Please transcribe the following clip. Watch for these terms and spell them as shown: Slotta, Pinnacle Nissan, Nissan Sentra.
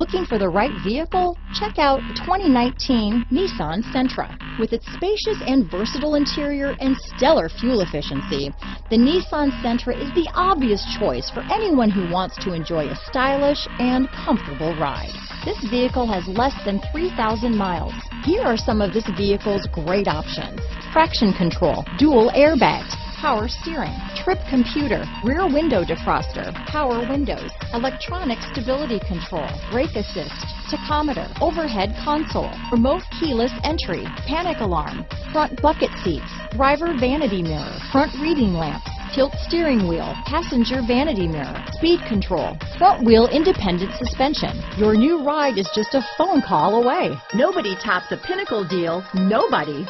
Looking for the right vehicle? Check out 2019 Nissan Sentra. With its spacious and versatile interior and stellar fuel efficiency, the Nissan Sentra is the obvious choice for anyone who wants to enjoy a stylish and comfortable ride. This vehicle has less than 3,000 miles. Here are some of this vehicle's great options: traction control, dual airbags, power steering, trip computer, rear window defroster, power windows, electronic stability control, brake assist, tachometer, overhead console, remote keyless entry, panic alarm, front bucket seats, driver vanity mirror, front reading lamps, tilt steering wheel, passenger vanity mirror, speed control, front wheel independent suspension. Your new ride is just a phone call away. Nobody tops a Pinnacle deal, nobody.